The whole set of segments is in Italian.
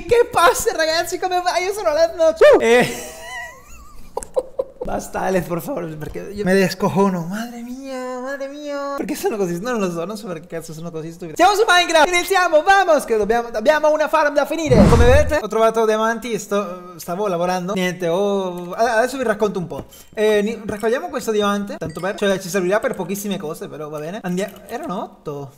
Dai, che passa ragazzi, come vai? Io sono Aleznox. Basta Alez, por favor, perché io... me descojono. Madre mia, madre mia. Perché sono così? Non lo so, non so perché cazzo sono così stupido. Siamo su Minecraft, iniziamo, vamos, che abbiamo una farm da finire. Come vedete ho trovato diamanti, stavo lavorando. Niente, adesso vi racconto un po'. Raccogliamo questo diamante, tanto per... cioè ci servirà per pochissime cose, però va bene. Andiamo, erano 8,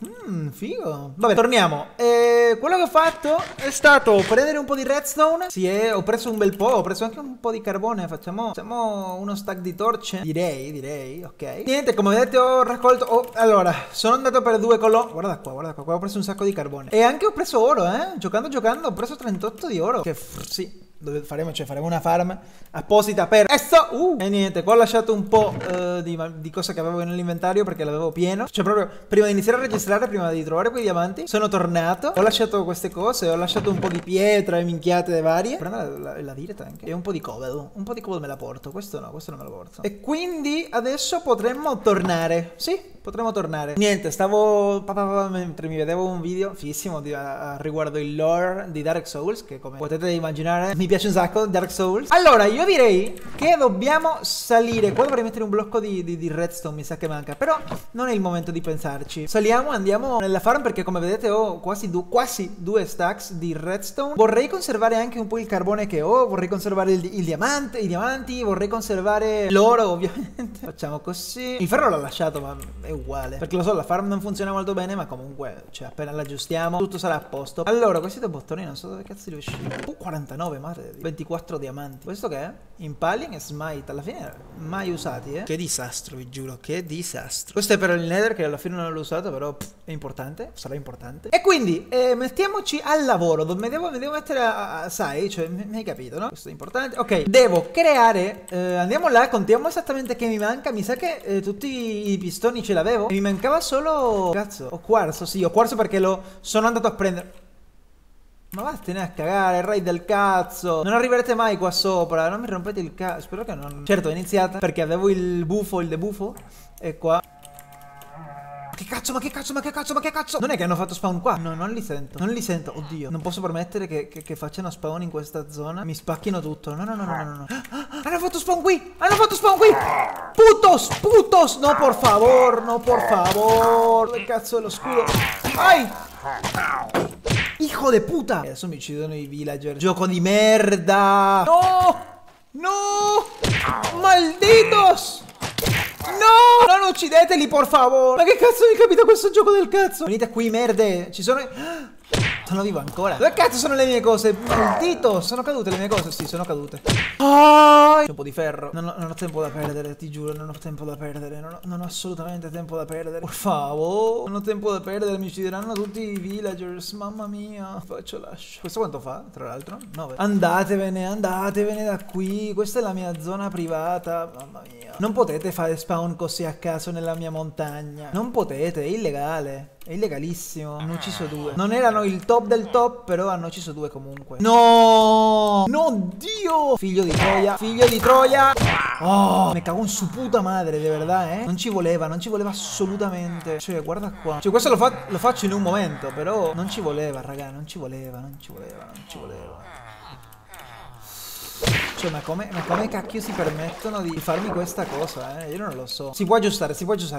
figo. Vabbè, torniamo. Quello che ho fatto è stato prendere un po' di redstone. Sì, ho preso un bel po', ho preso anche un po' di carbone. Facciamo uno stack di torce, direi, ok. Niente, come vedete ho raccolto, allora, sono andato per due colonne. Guarda qua, ho preso un sacco di carbone. E anche ho preso oro, giocando, ho preso 38 di oro. Che sì, faremo una farm apposita per questo. E niente, qua ho lasciato un po' di cose che avevo nell'inventario perché l'avevo pieno. Cioè proprio prima di iniziare a registrare, prima di trovare quei diamanti, sono tornato, ho lasciato queste cose, ho lasciato un po' di pietra e minchiate varie. Prendo la diretta anche. E un po' di cobalt me la porto. Questo non me lo porto. E quindi adesso potremmo tornare. Sì, potremmo tornare. Niente, stavo mentre mi vedevo un video fighissimo riguardo il lore di Dark Souls, che come potete immaginare mi piace un sacco Dark Souls. Allora io direi che dobbiamo salire. Qua dovrei mettere un blocco di redstone, mi sa che manca, però non è il momento di pensarci. Saliamo, andiamo nella farm perché come vedete ho quasi due stacks di redstone. Vorrei conservare anche un po' il carbone che ho, vorrei conservare i diamanti, vorrei conservare l'oro ovviamente. Facciamo così. Il ferro l'ho lasciato ma è uguale, perché lo so, la farm non funziona molto bene, ma comunque cioè appena l'aggiustiamo tutto sarà a posto. Allora questi due bottoni non so dove cazzo li uscì. 49, ma 24 diamanti. Questo che è? Impaling e smite. Alla fine mai usati, eh. Che disastro, vi giuro. Che disastro. Questo è per il Nether, che alla fine non l'ho usato, però è importante. Sarà importante. E quindi mettiamoci al lavoro. Mi devo mettere a sai, cioè mi hai capito, no? Questo è importante. Ok, devo creare andiamo là, contiamo esattamente che mi manca. Mi sa che tutti i pistoni ce l'avevo e mi mancava solo... cazzo, ho quarzo. Sì, ho quarzo perché lo sono andato a prendere. Ma vattene a cagare, raid del cazzo. Non arriverete mai qua sopra. Non mi rompete il cazzo. Spero che non... Certo, è iniziata perché avevo il debufo. E qua... Che cazzo. Non è che hanno fatto spawn qua. No, non li sento. Oddio, non posso permettere che facciano spawn in questa zona. Mi spacchino tutto. No. Hanno fatto spawn qui. Putos. No, por favor. Dove cazzo è lo scudo? Ai! Hijo de puta! Adesso mi uccidono i villager. Gioco di merda! No! Malditos! No! Non uccideteli, por favor! Ma che cazzo vi capita questo gioco del cazzo? Venite qui, merde! Ci sono... sono vivo ancora. Dove cazzo sono le mie cose? Maldito! Sono cadute le mie cose? Sì, sono cadute. Oh! Un po' di ferro. Non ho tempo da perdere, ti giuro. Non ho tempo da perdere. Non ho assolutamente tempo da perdere. Por favor. Non ho tempo da perdere. Mi uccideranno tutti i villagers. Mamma mia. Faccio lascio. Questo quanto fa? Tra l'altro 9. Andatevene da qui. Questa è la mia zona privata. Mamma mia. Non potete fare spawn così a caso nella mia montagna. Non potete. È illegale. È illegalissimo. Hanno ucciso due. Non erano il top del top, però hanno ucciso due comunque. No, Dio. Figlio di Troia. Oh, me cagò in su puta madre, de verdad, eh. Non ci voleva assolutamente. Cioè, guarda qua. Cioè, questo lo faccio in un momento, però non ci voleva, raga. Non ci voleva. Cioè, ma come cacchio si permettono di farmi questa cosa, eh? Io non lo so. Si può aggiustare,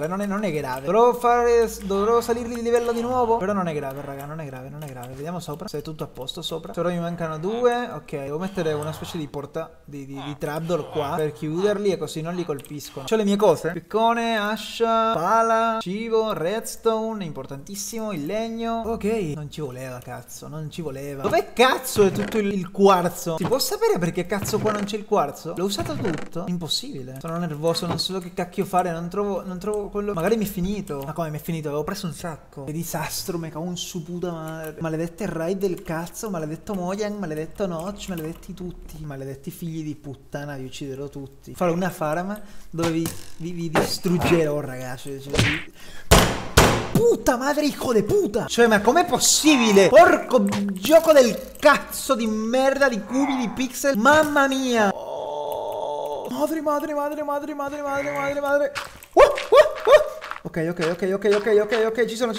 non è grave. Dovrò salire di livello di nuovo. Però non è grave, raga, non è grave. Vediamo sopra, se è tutto a posto sopra. Però mi mancano due, ok. Devo mettere una specie di porta, di trapdoor qua, per chiuderli e così non li colpiscono. C'ho le mie cose. Piccone, ascia, pala, cibo, redstone, importantissimo, il legno. Ok, non ci voleva. Dove cazzo è tutto il quarzo? Si può sapere perché cazzo qua non c'è il quarzo? L'ho usato tutto? Impossibile. Sono nervoso, non so che cacchio fare. Non trovo quello. Magari mi è finito. Ma come mi è finito? Avevo preso un sacco. Che disastro, me cago in su puta madre. Maledette raid del cazzo. Maledetto Moyang, maledetto Notch, maledetti tutti. Maledetti figli di puttana. Vi ucciderò tutti. Farò una farm dove vi distruggerò, ragazzi. Puta madre, hijo de puta. Cioè, ma com'è possibile? Porco gioco del cazzo di merda, di cubi, di pixel. Mamma mia. Madre. Ok, ci sono.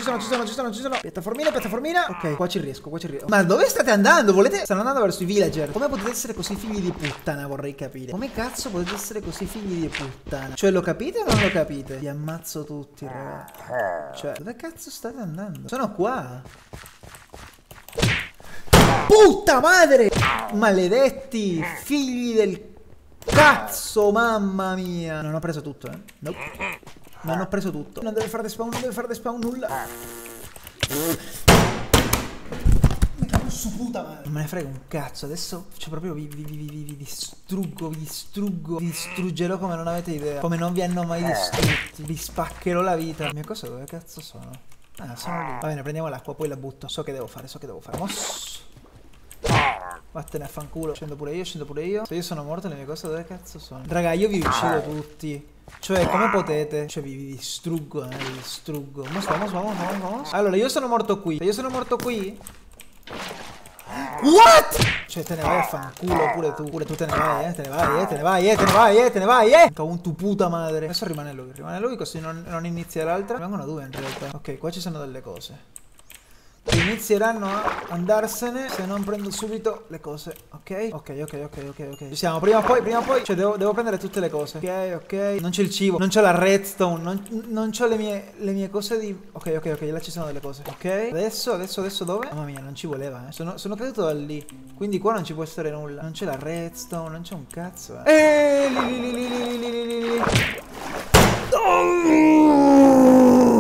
Piattaformina. Ok, qua ci riesco, Ma dove state andando? Stanno andando verso i villager. Come potete essere così figli di puttana? Vorrei capire. Come cazzo potete essere così figli di puttana? Cioè, lo capite o non lo capite? Vi ammazzo tutti, ragazzi. Cioè, dove cazzo state andando? Sono qua. Puta madre! Maledetti! Figli del cazzo, mamma mia! Non ho preso tutto, eh. Nope. Non ho preso tutto. Non deve fare despawn, nulla. Mi cago su puta madre. Non me ne frega un cazzo. Adesso cioè proprio vi distruggo, Vi distruggerò come non avete idea. Come non vi hanno mai distrutti. Vi spaccherò la vita. Mia cosa dove cazzo sono? Ah, sono lì. Va bene, prendiamo l'acqua, poi la butto. So che devo fare, Mosso. Vattene a fanculo. Scendo pure io, Se io sono morto le mie cose dove cazzo sono? Raga, io vi uccido tutti. Cioè, come potete? Cioè, vi distruggo, vi distruggo. Vamos. Allora, io sono morto qui. What? Cioè, te ne vai a fanculo pure tu. Te ne vai, eh. Te ne vai. Cavolo, tu puta madre. Adesso rimane lui. Così non inizia l'altra. Rimangono due in realtà. Ok, qua ci sono delle cose. Inizieranno a andarsene se non prendo subito le cose. Ok? Ok. Ci siamo, prima o poi. Cioè devo prendere tutte le cose. Ok. Non c'è il cibo, non c'è la redstone, non c'ho le mie cose di... Ok, là ci sono delle cose. Ok. Adesso dove? Mamma mia, non ci voleva, eh. Sono caduto da lì. Quindi qua non ci può essere nulla. Non c'è la redstone, non c'è un cazzo, eh. Lì.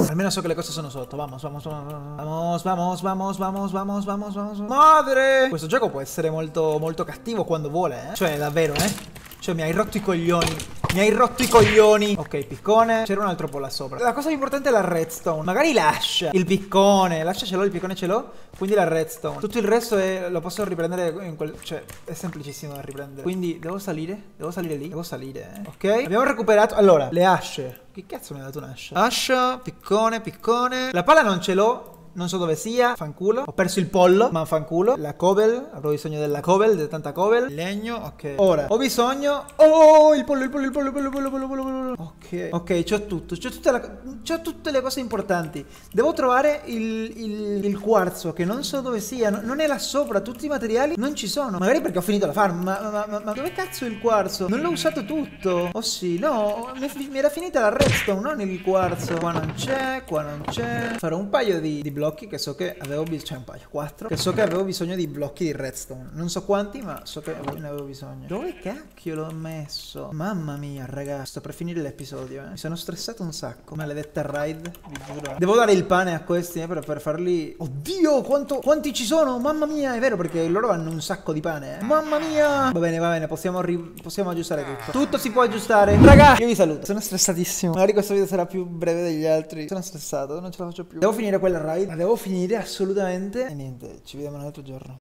Almeno so che le cose sono sotto. Vamos. Madre! Questo gioco può essere molto molto cattivo quando vuole, eh. Cioè, davvero, eh. Cioè, mi hai rotto i coglioni. Ok, piccone. C'era un altro po' là sopra. La cosa importante è la redstone. Magari lascia il piccone. Lascia ce l'ho, il piccone ce l'ho. Quindi la redstone. Tutto il resto è... lo posso riprendere in quel... Cioè, è semplicissimo da riprendere. Quindi devo salire. Lì. Ok. Abbiamo recuperato... Allora, le asce. Che cazzo mi ha dato un'ascia? Ascia, piccone. La pala non ce l'ho. Non so dove sia. Fanculo. Ho perso il pollo. Ma fanculo. La cobel. Avrò bisogno della cobel. Di tanta cobel. Legno. Ok. Ora ho bisogno. Oh, il pollo. Ok, c'ho tutto. C'ho tutte le cose importanti. Devo trovare il quarzo. Che non so dove sia. Non è là sopra. Tutti i materiali non ci sono. Magari perché ho finito la farm. Ma dove cazzo è il quarzo? Non l'ho usato tutto. Oh sì. No. Mi era finita la redstone. Non il quarzo. Qua non c'è. Farò un paio di blocchi. Che so che avevo bisogno, cioè un paio, 4. Che so che avevo bisogno di blocchi di redstone. Non so quanti, ma so che ne avevo bisogno. Dove cacchio l'ho messo? Mamma mia, raga, sto per finire l'episodio, eh. Mi sono stressato un sacco. Maledetta raid, vi giuro. Devo dare il pane a questi, per farli. Oddio, quanti ci sono? Mamma mia, è vero, perché loro hanno un sacco di pane, eh. Mamma mia. Va bene, possiamo aggiustare tutto. Tutto si può aggiustare. Raga, io vi saluto. Sono stressatissimo. Magari questo video sarà più breve degli altri. Sono stressato, non ce la faccio più. Devo finire quella raid. La devo finire assolutamente. E niente, ci vediamo un altro giorno.